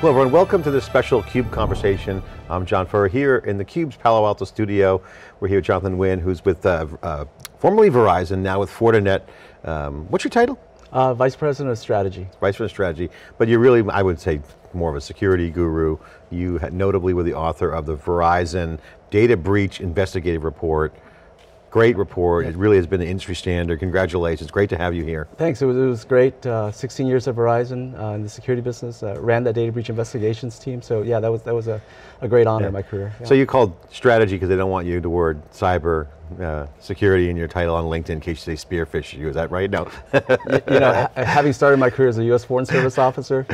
Hello everyone, welcome to this special CUBE Conversation. I'm John Furrier here in the CUBE's Palo Alto studio. We're here with Jonathan Nguyen, who's with, formerly Verizon, now with Fortinet. What's your title? Vice President of Strategy. Vice President of Strategy, but you're really, I would say, more of a security guru. You notably were the author of the Verizon Data Breach Investigative Report. Great report, yeah. It really has been an industry standard. Congratulations, great to have you here. Thanks, it was great. 16 years at Verizon in the security business, ran that data breach investigations team, so yeah, that was a great honor in my career. Yeah. So you called strategy because they don't want you the word cyber security in your title on LinkedIn in case they spearfish you, is that right? No. You know, having started my career as a U.S. Foreign Service officer,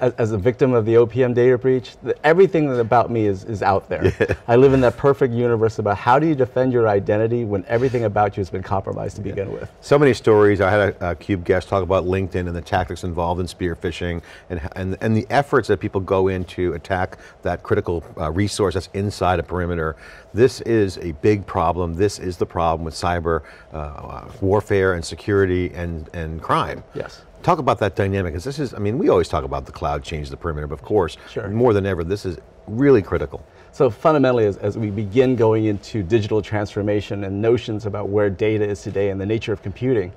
as a victim of the OPM data breach, everything about me is out there. Yeah. I live in that perfect universe about how do you defend your identity when everything about you has been compromised to begin with. So many stories. I had a CUBE guest talk about LinkedIn and the tactics involved in spear phishing and the efforts that people go in to attack that critical resource that's inside a perimeter. This is a big problem. This is the problem with cyber warfare and security and crime. Yes. Talk about that dynamic, because this is, I mean, we always talk about the cloud changes the perimeter, but of course, more than ever, this is really critical. So fundamentally, as we begin going into digital transformation and notions about where data is today and the nature of computing,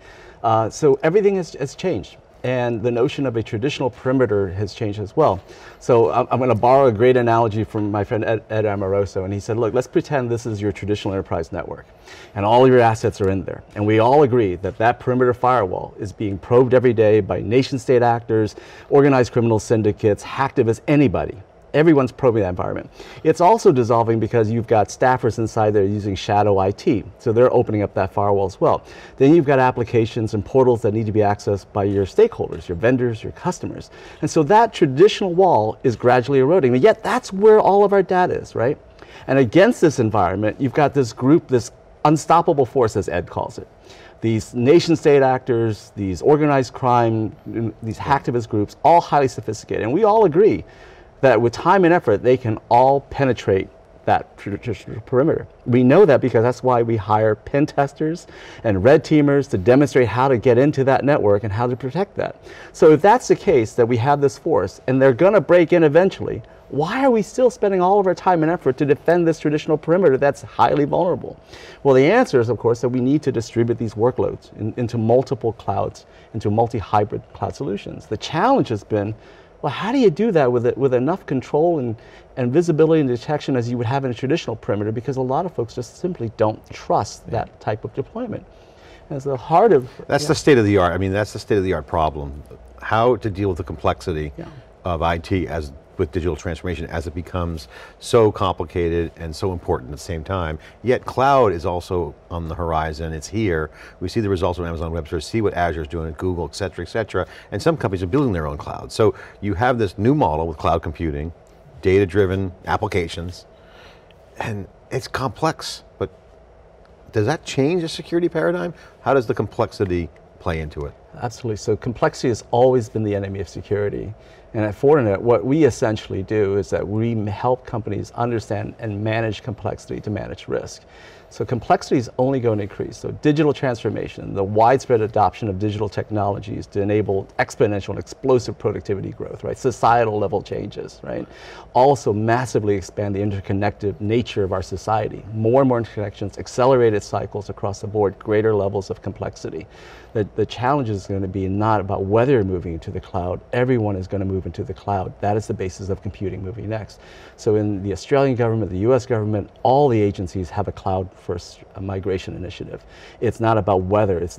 so everything has changed. And the notion of a traditional perimeter has changed as well. So I'm going to borrow a great analogy from my friend Ed Amoroso, and he said, look, let's pretend this is your traditional enterprise network, and all your assets are in there. And we all agree that that perimeter firewall is being probed every day by nation state actors, organized criminal syndicates, hacktivists, anybody. Everyone's probing that environment. It's also dissolving because you've got staffers inside there using shadow IT, so they're opening up that firewall as well. Then you've got applications and portals that need to be accessed by your stakeholders, your vendors, your customers. And so that traditional wall is gradually eroding, and yet that's where all of our data is, right? And against this environment, you've got this group, this unstoppable force, as Ed calls it. These nation state actors, these organized crime, these hacktivist groups, all highly sophisticated, and we all agree that with time and effort, they can all penetrate that perimeter. We know that because that's why we hire pen testers and red teamers to demonstrate how to get into that network and how to protect that. So if that's the case, that we have this force and they're going to break in eventually, why are we still spending all of our time and effort to defend this traditional perimeter that's highly vulnerable? Well, the answer is, of course, that we need to distribute these workloads into multiple clouds, into multi-hybrid cloud solutions. The challenge has been, well, how do you do that with enough control and visibility and detection as you would have in a traditional perimeter, because a lot of folks just simply don't trust that type of deployment. That's the heart of... That's the state of the art. I mean, that's the state of the art problem. How to deal with the complexity of IT as with digital transformation as it becomes so complicated and so important at the same time. Yet cloud is also on the horizon, it's here. We see the results of Amazon Web Services, see what Azure's doing at Google, et cetera, and some companies are building their own cloud. So you have this new model with cloud computing, data-driven applications, and it's complex, but does that change the security paradigm? How does the complexity play into it? Absolutely, so complexity has always been the enemy of security. And at Fortinet, what we essentially do is that we help companies understand and manage complexity to manage risk. So complexity is only going to increase. So digital transformation, the widespread adoption of digital technologies to enable exponential and explosive productivity growth, right? Societal level changes, right? Also massively expand the interconnected nature of our society. More and more interconnections, accelerated cycles across the board, greater levels of complexity. The challenge is going to be not about whether you're moving into the cloud. Everyone is going to move into the cloud. That is the basis of computing moving next. So in the Australian government, the US government, all the agencies have a cloud first migration initiative. It's not about whether, it's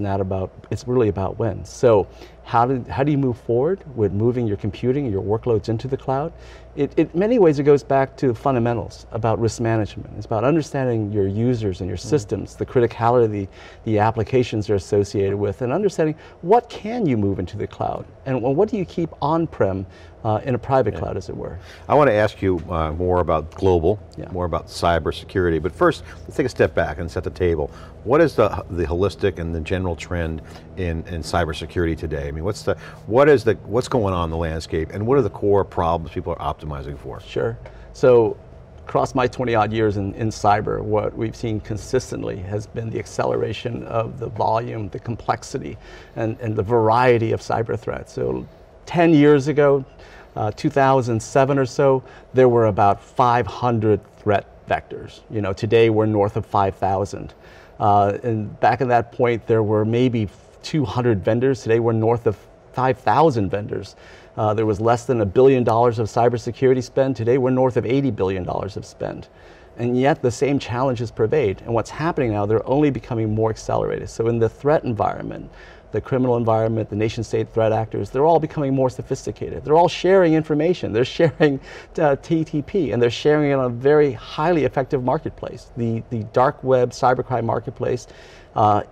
really about when. So how do you move forward with moving your computing, your workloads into the cloud? In many ways it goes back to fundamentals about risk management. It's about understanding your users and your systems, the criticality, the applications they're associated with, and understanding what can you move into the cloud, and what do you keep on-prem in a private cloud, as it were. I want to ask you more about global, more about cybersecurity, but first, let's take a step back and set the table. What is the holistic and the general trend in cybersecurity today? I mean, what's going on in the landscape, and what are the core problems people are optimizing for? Sure, so across my 20-odd years in cyber, what we've seen consistently has been the acceleration of the volume, the complexity, and the variety of cyber threats. So 10 years ago, 2007 or so, there were about 500 threat vectors. You know, today we're north of 5,000. And back at that point, there were maybe 200 vendors. Today we're north of 5,000 vendors. There was less than $1 billion of cybersecurity spend. Today we're north of $80 billion of spend. And yet the same challenges pervade. And what's happening now, they're only becoming more accelerated. So in the threat environment, the criminal environment, the nation state threat actors, they're all becoming more sophisticated. They're all sharing information. They're sharing TTP, and they're sharing it on a very highly effective marketplace. The dark web cybercrime marketplace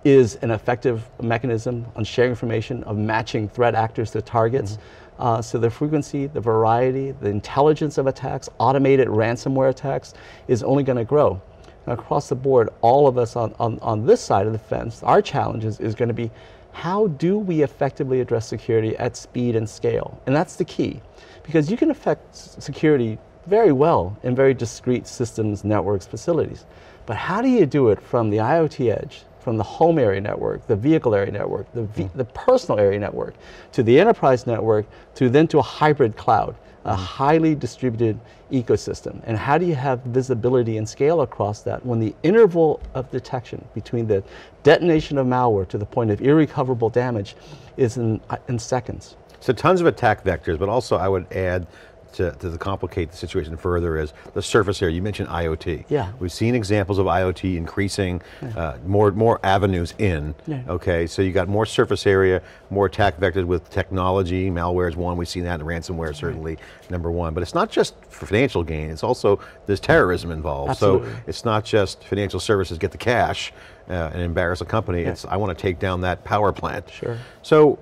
is an effective mechanism on sharing information, of matching threat actors to targets. Mm-hmm. So the frequency, the variety, the intelligence of attacks, automated ransomware attacks is only going to grow. And across the board, all of us on this side of the fence, our challenge is going to be, how do we effectively address security at speed and scale? And that's the key, because you can affect security very well in very discrete systems, networks, facilities. But how do you do it from the IoT edge, from the home area network, the vehicle area network, the personal area network, to the enterprise network, to then to a hybrid cloud, a highly distributed ecosystem? And how do you have visibility and scale across that when the interval of detection between the detonation of malware to the point of irrecoverable damage is in seconds? So tons of attack vectors, but also I would add to complicate the situation further is the surface area. You mentioned IoT. Yeah. We've seen examples of IoT increasing, yeah, more avenues in, yeah, okay? So you got more surface area, more attack vectors with technology. Malware is one, we've seen that in ransomware, certainly, right, number one. But it's not just for financial gain, it's also, there's terrorism involved. Absolutely. So it's not just financial services get the cash and embarrass a company, yeah, it's I want to take down that power plant. Sure. So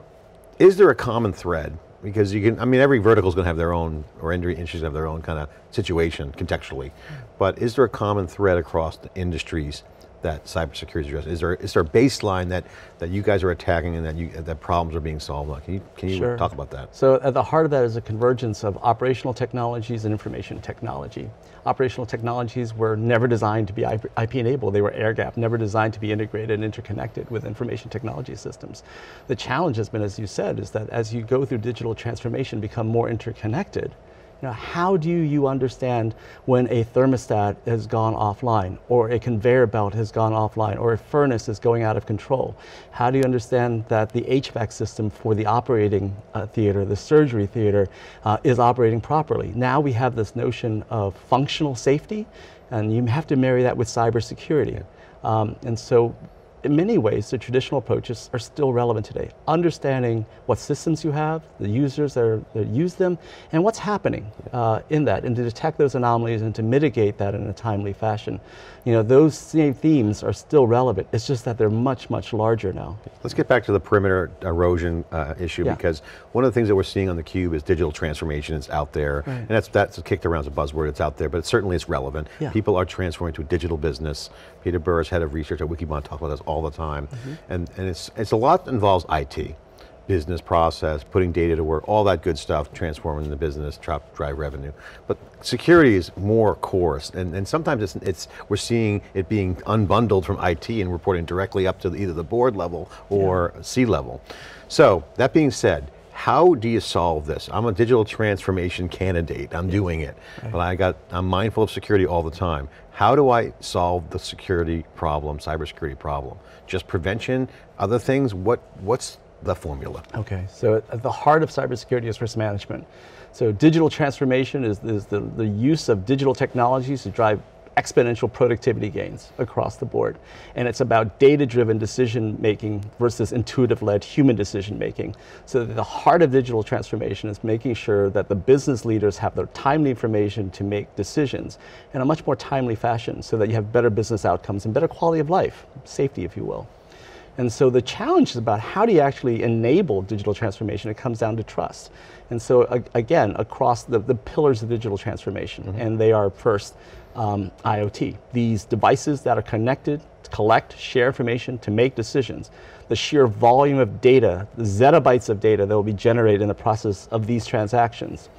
is there a common thread? Because you can, I mean, every vertical is going to have their own, or industries have their own kind of situation contextually. But is there a common thread across the industries that cybersecurity is addressing? Is there a baseline that you guys are attacking and that problems are being solved on? Can you sure talk about that? So at the heart of that is a convergence of operational technologies and information technology. Operational technologies were never designed to be IP enabled. They were air-gapped, never designed to be integrated and interconnected with information technology systems. The challenge has been, as you said, is that as you go through digital transformation, become more interconnected, now, how do you understand when a thermostat has gone offline, or a conveyor belt has gone offline, or a furnace is going out of control? How do you understand that the HVAC system for the operating theater, the surgery theater, is operating properly? Now we have this notion of functional safety, and you have to marry that with cybersecurity. And so, in many ways, the traditional approaches are still relevant today. Understanding what systems you have, the users that use them, and what's happening in that, and to detect those anomalies and to mitigate that in a timely fashion. You know, those same themes are still relevant. It's just that they're much, much larger now. Let's get back to the perimeter erosion issue, yeah, because one of the things that we're seeing on theCUBE is digital transformation is out there, right, and that's kicked around as a buzzword. It's out there, but it certainly is relevant. Yeah. People are transforming to a digital business. Peter Burris, head of research at Wikibon, talked about this all the time. Mm-hmm. And it's a lot that involves IT, business process, putting data to work, all that good stuff, transforming the business, drive revenue. But security is more coarse, and sometimes we're seeing it being unbundled from IT and reporting directly up to either the board level or, yeah, C-level. So, that being said, how do you solve this? I'm a digital transformation candidate, I'm, yeah, doing it, right, but I'm mindful of security all the time. How do I solve the security problem, cybersecurity problem? Just prevention, other things, what's the formula? Okay, so at the heart of cybersecurity is risk management. So digital transformation is the use of digital technologies to drive exponential productivity gains across the board. And it's about data-driven decision-making versus intuitive-led human decision-making. So the heart of digital transformation is making sure that the business leaders have the timely information to make decisions in a much more timely fashion so that you have better business outcomes and better quality of life, safety, if you will. And so the challenge is about how do you actually enable digital transformation? It comes down to trust. And so again, across the pillars of digital transformation, mm-hmm, and they are first, IoT, these devices that are connected, to collect, share information, to make decisions. The sheer volume of data, the zettabytes of data that will be generated in the process of these transactions.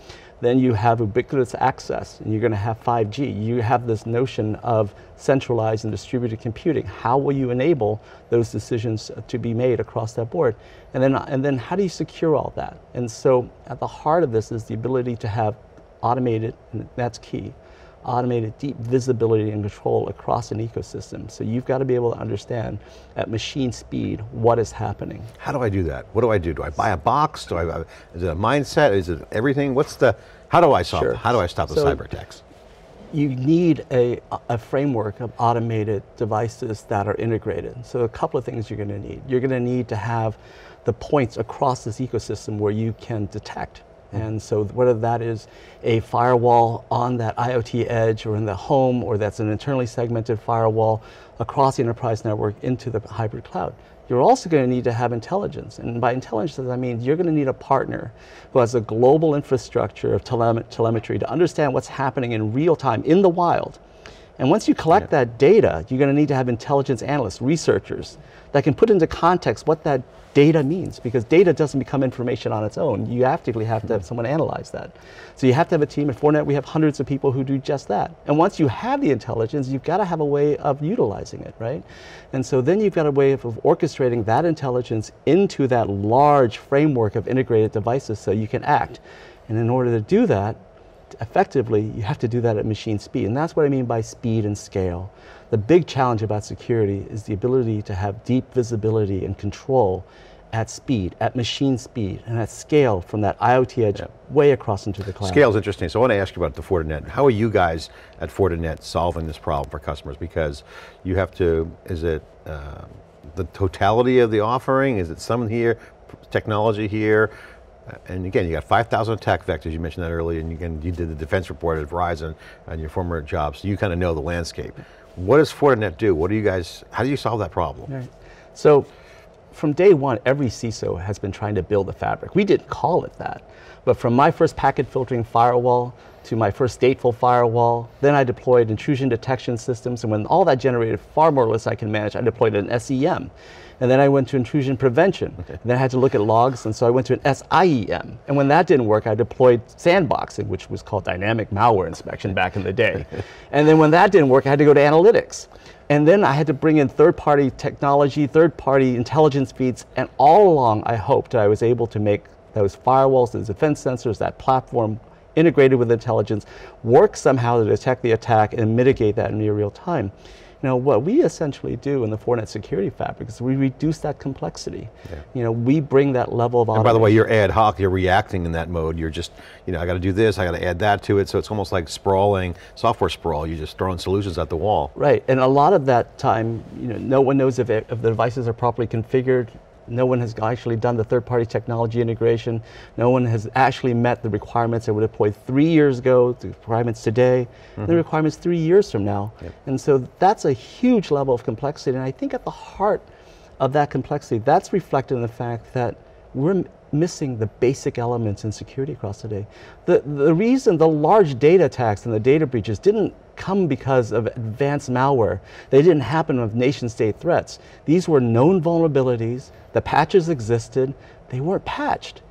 then you have ubiquitous access, and you're going to have 5G. You have this notion of centralized and distributed computing. How will you enable those decisions to be made across that board? And then how do you secure all that? And so at the heart of this is the ability to have automated, and that's key, automated deep visibility and control across an ecosystem. So you've got to be able to understand at machine speed what is happening. How do I do that? What do I do? Do I buy a box? Do I, is it a mindset? Is it everything? What's the, how do I solve, sure, how do I stop the cyber attacks? You need a framework of automated devices that are integrated. So a couple of things you're going to need. You're going to need to have the points across this ecosystem where you can detect. And so whether that is a firewall on that IoT edge or in the home, or that's an internally segmented firewall across the enterprise network into the hybrid cloud. You're also going to need to have intelligence. And by intelligence, I mean you're going to need a partner who has a global infrastructure of telemetry to understand what's happening in real time, in the wild. And once you collect that data, you're going to need to have intelligence analysts, researchers, that can put into context what that data means, because data doesn't become information on its own. You actively have to have someone analyze that. So you have to have a team. At Fortinet, we have hundreds of people who do just that. And once you have the intelligence, you've got to have a way of utilizing it, right? And so then you've got a way of orchestrating that intelligence into that large framework of integrated devices so you can act. And in order to do that, effectively, you have to do that at machine speed, and that's what I mean by speed and scale. The big challenge about security is the ability to have deep visibility and control at speed, at machine speed, and at scale from that IoT edge way across into the cloud. Scale's interesting, so I want to ask you about the Fortinet. How are you guys at Fortinet solving this problem for customers? Because you have to, is it the totality of the offering? Is it some here, technology here? And again, you got 5,000 attack vectors, you mentioned that earlier, and again, you did the defense report at Verizon and your former job, so you kind of know the landscape. What does Fortinet do? What do you guys, how do you solve that problem? Right. So, from day one, every CISO has been trying to build a fabric. We didn't call it that, but from my first packet filtering firewall to my first stateful firewall, then I deployed intrusion detection systems, and when all that generated far more lists I can manage, I deployed an SEM. And then I went to intrusion prevention. Okay. And then I had to look at logs, and so I went to an SIEM. And when that didn't work, I deployed sandboxing, which was called dynamic malware inspection back in the day. And then when that didn't work, I had to go to analytics. And then I had to bring in third-party technology, third-party intelligence feeds, and all along I hoped I was able to make those firewalls, those defense sensors, that platform integrated with intelligence, work somehow to detect the attack and mitigate that in near real time. Now, what we essentially do in the Fortinet security fabric is we reduce that complexity. Yeah. You know, we bring that level of automation. And by the way, you're ad hoc, you're reacting in that mode. You're just, you know, I got to do this, I got to add that to it. So it's almost like sprawling, software sprawl. You're just throwing solutions at the wall. Right, and a lot of that time, you know, no one knows if the devices are properly configured. No one has actually done the third-party technology integration. No one has actually met the requirements that were deployed 3 years ago, the requirements today, and the requirements 3 years from now. Yep. And so that's a huge level of complexity, and I think at the heart of that complexity, that's reflected in the fact that we're missing the basic elements in security across today. The reason the large data attacks and the data breaches didn't come because of advanced malware. They didn't happen with nation-state threats. These were known vulnerabilities, the patches existed, they weren't patched.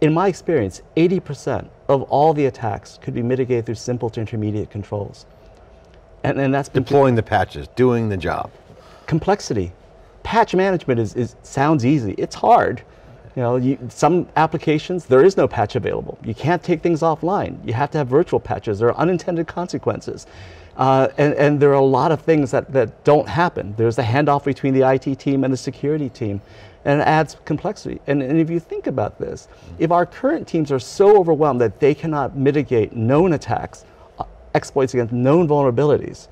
In my experience, 80% of all the attacks could be mitigated through simple to intermediate controls. And that's deploying the patches, doing the job. Complexity. Patch management sounds easy, it's hard. You know, some applications, there is no patch available. You can't take things offline. You have to have virtual patches. There are unintended consequences. And there are a lot of things that don't happen. There's a handoff between the IT team and the security team, and it adds complexity. And if you think about this, if our current teams are so overwhelmed that they cannot mitigate known attacks, exploits against known vulnerabilities,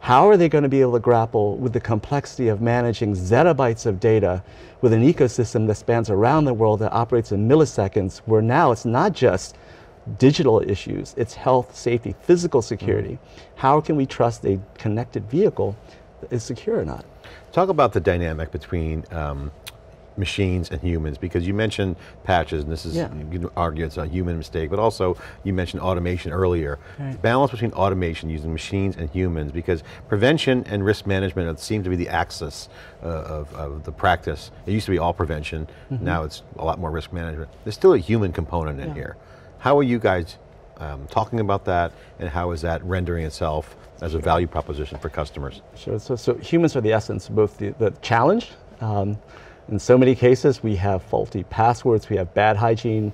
how are they going to be able to grapple with the complexity of managing zettabytes of data with an ecosystem that spans around the world that operates in milliseconds, where now it's not just digital issues, it's health, safety, physical security. How can we trust a connected vehicle is secure or not? Talk about the dynamic between machines and humans, because you mentioned patches, and this is, you can argue it's a human mistake, but also you mentioned automation earlier. Right. The balance between automation using machines and humans, because prevention and risk management seem to be the axis of the practice. It used to be all prevention, now it's a lot more risk management. There's still a human component in here. How are you guys talking about that, and how is that rendering itself as a value proposition for customers? Sure, so humans are the essence, both the challenge, in so many cases we have faulty passwords, we have bad hygiene,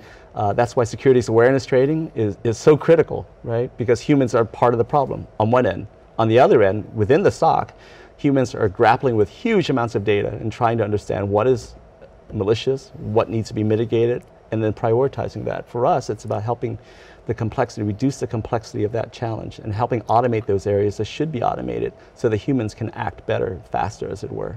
that's why securities awareness trading is so critical, right? Because humans are part of the problem on one end. On the other end, within the SOC, humans are grappling with huge amounts of data and trying to understand what is malicious, what needs to be mitigated, and then prioritizing that. For us, it's about helping the complexity, reduce the complexity of that challenge, and helping automate those areas that should be automated so that humans can act better, faster, as it were.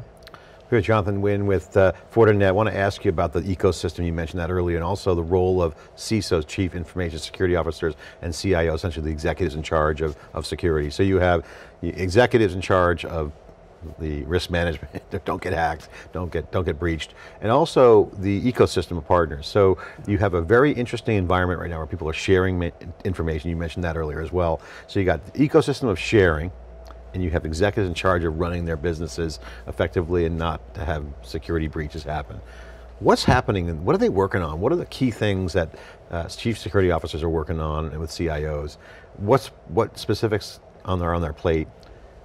We're with Jonathan Nguyen with Fortinet. I want to ask you about the ecosystem, you mentioned that earlier, and also the role of CISOs, Chief Information Security Officers, and CIO, essentially the executives in charge of security. So you have executives in charge of the risk management, don't get hacked, don't get breached, and also the ecosystem of partners. So you have a very interesting environment right now where people are sharing information, you mentioned that earlier as well. So you got the ecosystem of sharing, and you have executives in charge of running their businesses effectively and not to have security breaches happen. What's happening, and what are they working on? What are the key things that chief security officers are working on and with CIOs? What specifics on their plate?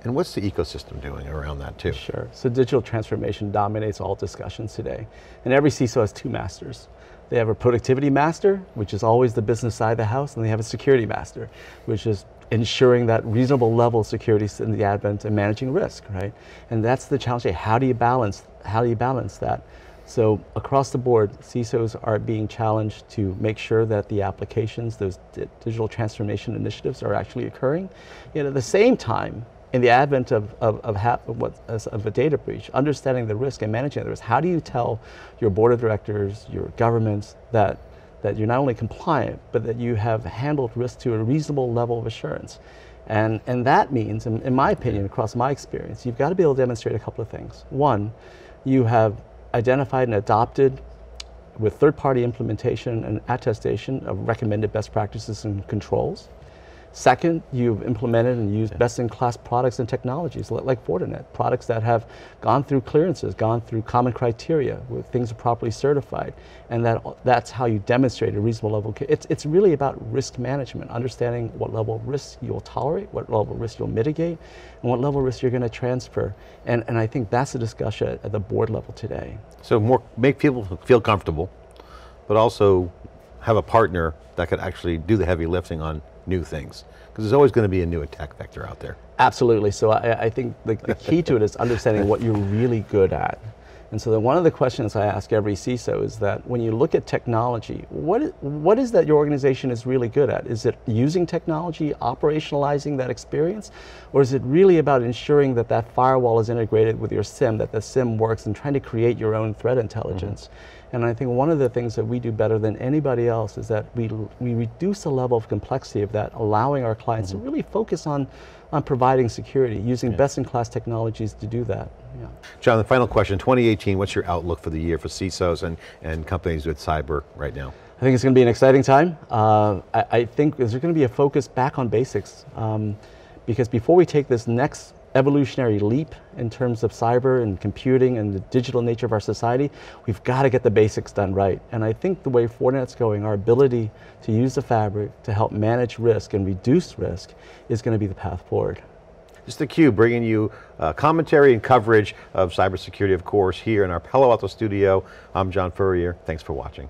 And what's the ecosystem doing around that too? Sure, so digital transformation dominates all discussions today. And every CISO has two masters. They have a productivity master, which is always the business side of the house, and they have a security master, which is ensuring that reasonable level of security in the advent and managing risk, right? And that's the challenge today. How do you balance that? So across the board, CISOs are being challenged to make sure that the applications, those digital transformation initiatives are actually occurring. Yet at the same time, in the advent of a data breach, understanding the risk and managing the risk, how do you tell your board of directors, your governments, that you're not only compliant, but that you have handled risk to a reasonable level of assurance? And that means, in my opinion, across my experience, you've got to be able to demonstrate a couple of things. One, you have identified and adopted with third-party implementation and attestation of recommended best practices and controls. Second, you've implemented and used best-in-class products and technologies like Fortinet, products that have gone through clearances, gone through common criteria, where things are properly certified, and that's how you demonstrate a reasonable level. It's really about risk management, understanding what level of risk you'll tolerate, what level of risk you'll mitigate, and what level of risk you're going to transfer. And I think that's the discussion at the board level today. So make people feel comfortable, but also have a partner that could actually do the heavy lifting on new things, because there's always going to be a new attack vector out there. Absolutely, so I think the key to it is understanding what you're really good at. And so one of the questions I ask every CISO is that when you look at technology, what is that your organization is really good at? Is it using technology, operationalizing that experience? Or is it really about ensuring that that firewall is integrated with your SIEM, that the SIEM works, and trying to create your own threat intelligence? Mm-hmm. And I think one of the things that we do better than anybody else is that we reduce the level of complexity of that, allowing our clients to really focus on providing security, using best-in-class technologies to do that. Yeah. John, the final question, 2018, what's your outlook for the year for CISOs and companies with cyber right now? I think it's going to be an exciting time. I think there's going to be a focus back on basics, because before we take this next evolutionary leap in terms of cyber and computing and the digital nature of our society, we've got to get the basics done right. And I think the way Fortinet's going, our ability to use the fabric to help manage risk and reduce risk is going to be the path forward. This is theCUBE, bringing you commentary and coverage of cybersecurity, of course, here in our Palo Alto studio. I'm John Furrier, thanks for watching.